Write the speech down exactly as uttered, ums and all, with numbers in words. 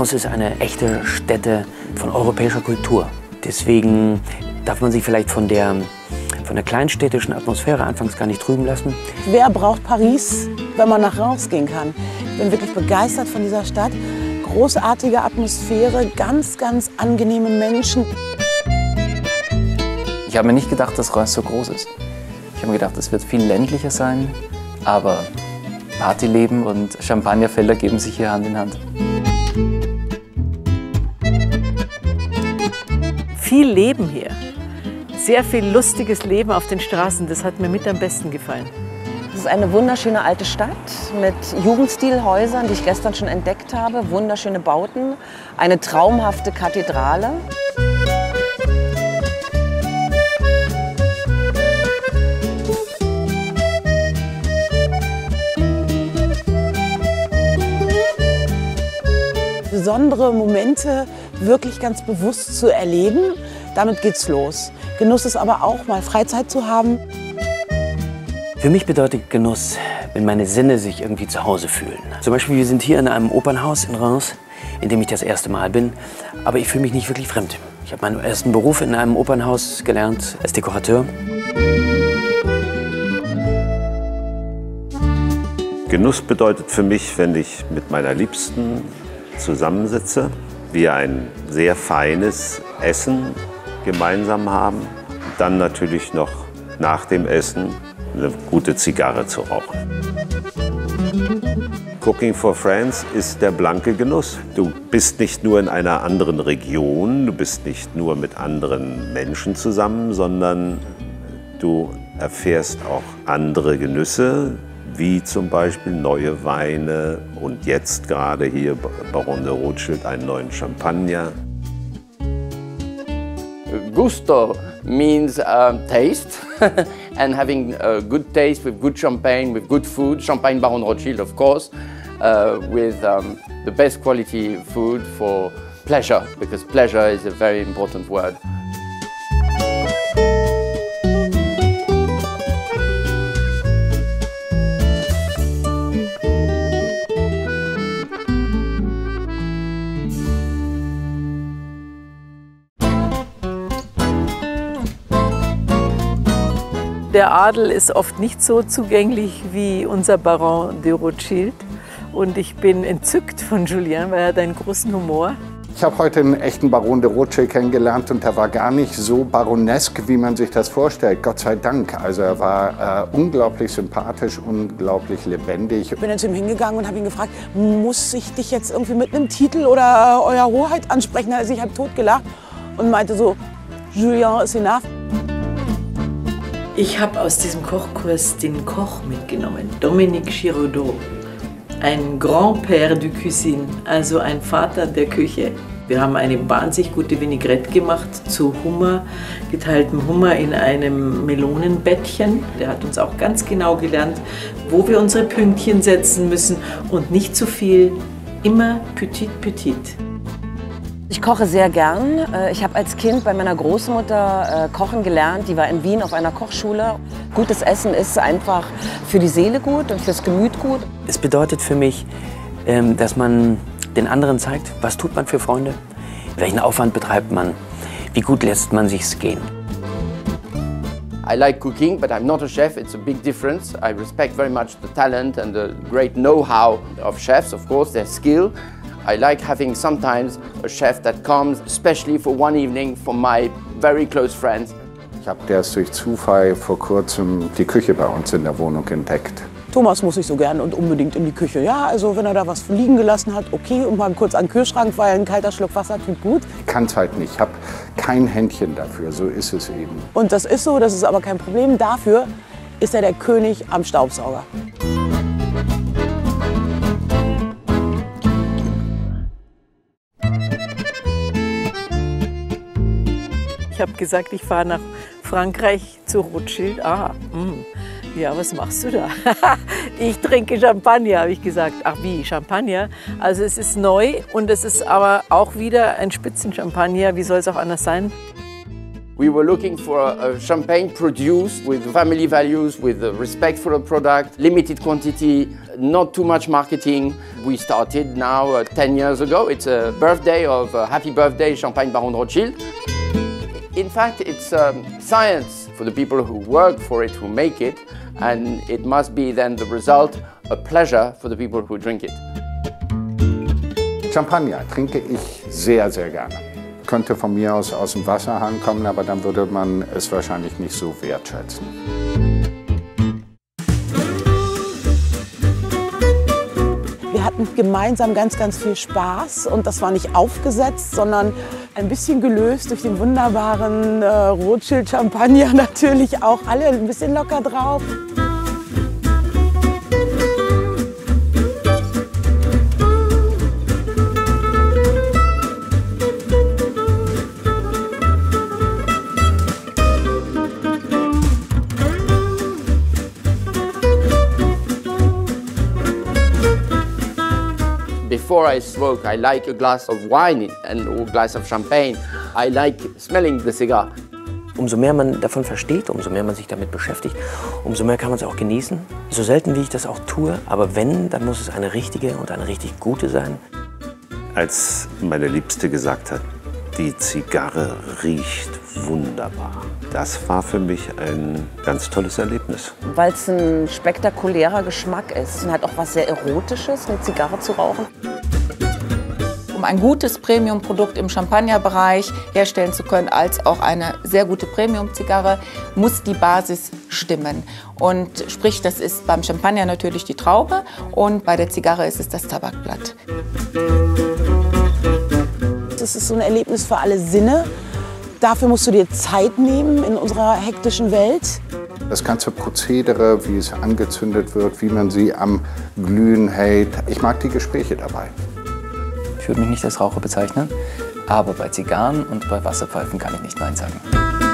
Reims ist eine echte Stätte von europäischer Kultur. Deswegen darf man sich vielleicht von der, von der kleinstädtischen Atmosphäre anfangs gar nicht trüben lassen. Wer braucht Paris, wenn man nach Reims gehen kann? Ich bin wirklich begeistert von dieser Stadt. Großartige Atmosphäre, ganz, ganz angenehme Menschen. Ich habe mir nicht gedacht, dass Reims so groß ist. Ich habe mir gedacht, es wird viel ländlicher sein, aber Partyleben und Champagnerfelder geben sich hier Hand in Hand. Viel Leben hier, sehr viel lustiges Leben auf den Straßen, das hat mir mit am besten gefallen. Es ist eine wunderschöne alte Stadt mit Jugendstilhäusern, die ich gestern schon entdeckt habe, wunderschöne Bauten, eine traumhafte Kathedrale. Besondere Momente wirklich ganz bewusst zu erleben, damit geht's los. Genuss ist aber auch mal Freizeit zu haben. Für mich bedeutet Genuss, wenn meine Sinne sich irgendwie zu Hause fühlen. Zum Beispiel, wir sind hier in einem Opernhaus in Reims, in dem ich das erste Mal bin, aber ich fühle mich nicht wirklich fremd. Ich habe meinen ersten Beruf in einem Opernhaus gelernt, als Dekorateur. Genuss bedeutet für mich, wenn ich mit meiner Liebsten zusammensitze, wir ein sehr feines Essen gemeinsam haben, dann natürlich noch nach dem Essen eine gute Zigarre zu rauchen. Cooking for Friends ist der blanke Genuss. Du bist nicht nur in einer anderen Region, du bist nicht nur mit anderen Menschen zusammen, sondern du erfährst auch andere Genüsse, wie zum Beispiel neue Weine und jetzt gerade hier Baron de Rothschild einen neuen Champagner. Gusto means um, taste and having a good taste with good champagne, with good food. Champagne Baron de Rothschild, of course, uh, with um, the best quality food for pleasure, because pleasure is a very important word. Der Adel ist oft nicht so zugänglich wie unser Baron de Rothschild. Und ich bin entzückt von Julien, weil er hat einen großen Humor. Ich habe heute einen echten Baron de Rothschild kennengelernt und er war gar nicht so baronesk, wie man sich das vorstellt. Gott sei Dank. Also er war äh, unglaublich sympathisch, unglaublich lebendig. Ich bin dann zu ihm hingegangen und habe ihn gefragt, muss ich dich jetzt irgendwie mit einem Titel oder Euer Hoheit ansprechen? Also ich habe totgelacht und meinte so, Julien ist enough. Ich habe aus diesem Kochkurs den Koch mitgenommen, Dominique Giraudot, ein Grand-Père de Cuisine, also ein Vater der Küche. Wir haben eine wahnsinnig gute Vinaigrette gemacht zu Hummer, geteiltem Hummer in einem Melonenbettchen. Der hat uns auch ganz genau gelernt, wo wir unsere Pünktchen setzen müssen und nicht zu viel, immer petit petit. Ich koche sehr gern. Ich habe als Kind bei meiner Großmutter kochen gelernt. Die war in Wien auf einer Kochschule. Gutes Essen ist einfach für die Seele gut und fürs Gemüt gut. Es bedeutet für mich, dass man den anderen zeigt, was tut man für Freunde, welchen Aufwand betreibt man, wie gut lässt man sich's gehen. I like cooking, but I'm not a chef. It's a big difference. I respect very much the talent and the great know-how of chefs, of course, their skill. I like having sometimes a chef that comes, especially for one evening, for my very close friends. Ich habe erst durch Zufall vor kurzem die Küche bei uns in der Wohnung entdeckt. Thomas muss nicht so gern und unbedingt in die Küche. Ja, also wenn er da was liegen gelassen hat, okay, und mal kurz an den Kühlschrank, weil ein kalter Schluck Wasser tut gut. Ich kann es halt nicht, ich habe kein Händchen dafür, so ist es eben. Und das ist so, das ist aber kein Problem. Dafür ist er der König am Staubsauger. Ich habe gesagt, ich fahre nach Frankreich zu Rothschild. Ah, mh. Ja, was machst du da? Ich trinke Champagner, habe ich gesagt. Ach wie, Champagner? Also es ist neu und es ist aber auch wieder ein Spitzenchampagner. Wie soll es auch anders sein? We were looking for a, a champagne produced with family values, with a respect for the product, limited quantity, not too much marketing. We started now uh, ten years ago. It's a birthday of uh, happy birthday Champagne Baron de Rothschild. In fact, it's um, science for the people who work for it, who make it, and it must be then the result, a pleasure for the people who drink it. Champagner trinke ich sehr, sehr gerne. Könnte von mir aus aus dem Wasserhahn kommen, aber dann würde man es wahrscheinlich nicht so wertschätzen. Wir hatten gemeinsam ganz, ganz viel Spaß und das war nicht aufgesetzt, sondern ein bisschen gelöst durch den wunderbaren äh, Rothschild-Champagner natürlich auch. Alle ein bisschen locker drauf. Before I smoke, I like a glass of wine and a glass of champagne. I like smelling the cigar. Umso mehr man davon versteht, umso mehr man sich damit beschäftigt, umso mehr kann man es auch genießen. So selten wie ich das auch tue, aber wenn, dann muss es eine richtige und eine richtig gute sein. Als meine Liebste gesagt hat, die Zigarre riecht wunderbar. Das war für mich ein ganz tolles Erlebnis. Weil es ein spektakulärer Geschmack ist und hat auch was sehr Erotisches, eine Zigarre zu rauchen. Um ein gutes Premium-Produkt im Champagnerbereich herstellen zu können, als auch eine sehr gute Premium-Zigarre, muss die Basis stimmen. Und sprich, das ist beim Champagner natürlich die Traube und bei der Zigarre ist es das Tabakblatt. Es ist so ein Erlebnis für alle Sinne. Dafür musst du dir Zeit nehmen in unserer hektischen Welt. Das ganze Prozedere, wie es angezündet wird, wie man sie am Glühen hält. Ich mag die Gespräche dabei. Ich würde mich nicht als Raucher bezeichnen, aber bei Zigarren und bei Wasserpfeifen kann ich nicht Nein sagen.